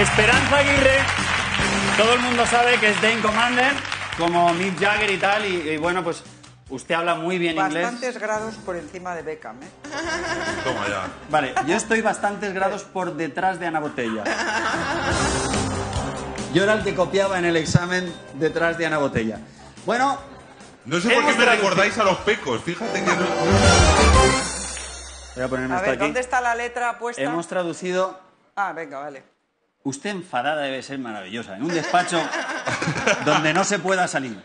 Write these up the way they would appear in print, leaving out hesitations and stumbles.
Esperanza Aguirre, todo el mundo sabe que es Dane Commander, como Mick Jagger y tal, y bueno, pues usted habla muy bien inglés. Bastantes grados por encima de Beckham, ¿eh? Toma ya. Vale, yo estoy bastantes grados por detrás de Ana Botella. Yo era el que copiaba en el examen detrás de Ana Botella. Bueno... No sé por qué me recordáis a los pecos, fíjate que... Voy a ponerme esto aquí. ¿Dónde está la letra puesta? Hemos traducido... Ah, venga, vale. Usted enfadada debe ser maravillosa. En un despacho donde no se pueda salir.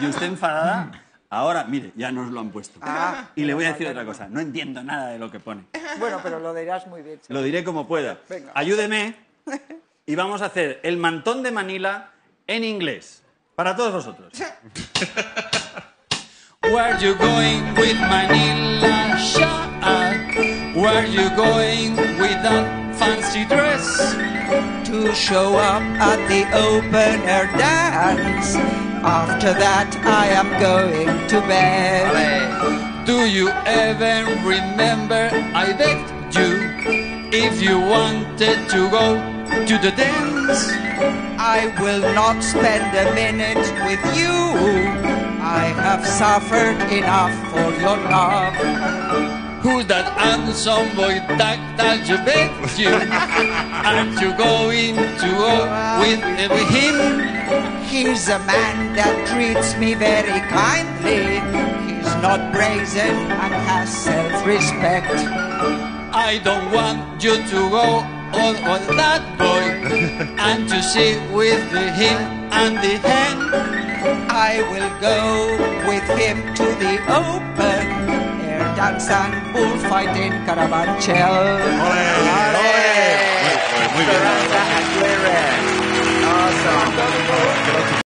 Y usted enfadada... Ahora, mire, ya nos lo han puesto. Ah, y le voy a decir otra cosa. No entiendo nada de lo que pone. Bueno, pero lo dirás muy bien. Lo diré como pueda. Venga. Ayúdeme y vamos a hacer el mantón de Manila en inglés. Para todos vosotros. Where you going with Manila shark? Where you going with that fancy dress? To show up at the open air dance. After that, I am going to bed. Allez. Do you ever remember I begged you if you wanted to go to the dance? I will not spend a minute with you. I have suffered enough for your love. Who's that handsome boy that you begged you? Aren't you going to go with him? He's a man that treats me very kindly. He's not brazen and has self-respect. I don't want you to go on with that boy and to sit with him and the hen. I will go with him to the open air dance and bullfight in Carabanchel.